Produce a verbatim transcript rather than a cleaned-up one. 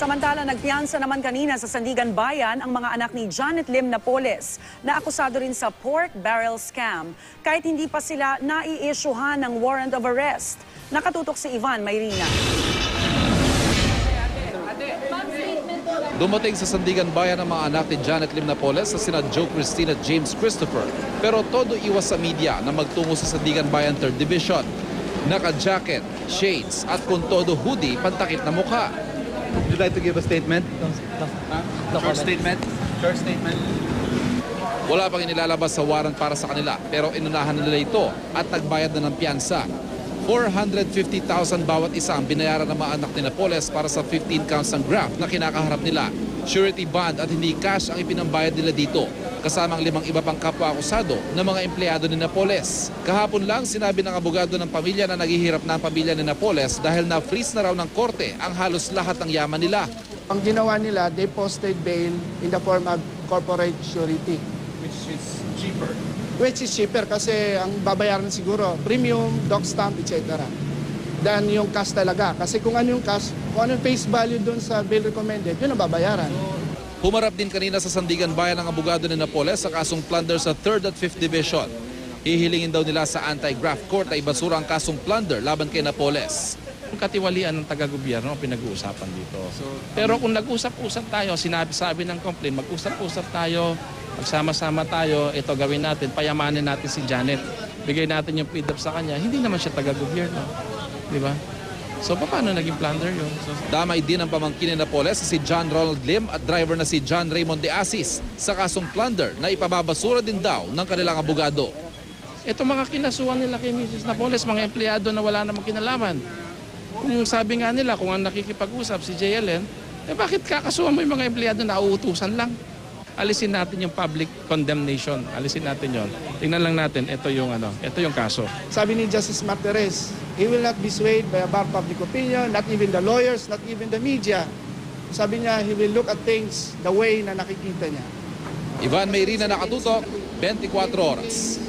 Samantala, nagpiyansa naman kanina sa Sandiganbayan ang mga anak ni Janet Lim Napoles na akusado rin sa pork barrel scam kahit hindi pa sila nai-issuehan ng warrant of arrest. Nakatutok si Ivan Mayrina. Dumating sa Sandiganbayan ang mga anak ni Janet Lim Napoles sa sina Joe Christine at James Christopher, pero todo iwas sa media na magtungo sa Sandiganbayan third Division. Naka-jacket, shades at kung todo hoodie, pantakip na mukha. Would you like to give a statement? No, no, no Short statement? Short statement? Wala pang inilalabas sa warrant para sa kanila, pero inunahan nila ito at nagbayad na ng piyansa. four hundred fifty thousand bawat isa ang binayaran ng mga anak ni Napoles para sa fifteen counts ng graft na kinakaharap nila. Surety bond at hindi cash ang ipinambayad nila dito, kasamang limang iba pang kapwa-akusado ng mga empleyado ni Napoles. Kahapon lang sinabi ng abogado ng pamilya na naghihirap na ang pamilya ni Napoles dahil na-freeze na raw ng korte ang halos lahat ng yaman nila. Ang ginawa nila, they posted bail in the form of corporate surety. Which is cheaper? Which is cheaper kasi ang babayaran siguro, premium, doc stamp, et cetera. Dan yung cash talaga. Kasi kung ano yung cash, kung ano yung face value dun sa bail recommended, yun ang babayaran. Humarap din kanina sa Sandiganbayan ang abogado ni Napoles sa kasong plunder sa third at fifth Division. Hihilingin daw nila sa anti-graft court ay basura ang kasong plunder laban kay Napoles. Ang katiwalian ng taga-gobyerno ang pinag-uusapan dito. Pero kung nag-usap-usap tayo, sinabi-sabi ng complaint, mag-usap-usap tayo, magsama-sama tayo, ito gawin natin, payamanin natin si Janet. Bigay natin yung feed-up sa kanya, hindi naman siya taga-gobyerno. Di ba? So, paano naging plunder yun? So, damay din ang pamangkin ni Napoles si John Ronald Lim at driver na si John Raymond de Assis sa kasong plunder na ipababasura din daw ng kanilang abogado. Ito mga kinasuhan nila kay Missus Napoles, mga empleyado na wala namang kinalaman. Kung sabi nga nila, kung ang nakikipag-usap si J L N, eh bakit kakasuhan mo yung mga empleyado na uutusan lang? Alisin natin yung public condemnation. Alisin natin yon. Tingnan lang natin, ito yung, ano, ito yung kaso. Sabi ni Justice Martires, he will not be swayed by a bad public opinion, not even the lawyers, not even the media. Sabi niya, he will look at things the way na nakikita niya. Ivan Mayrina, nakatutok, twenty-four Horas.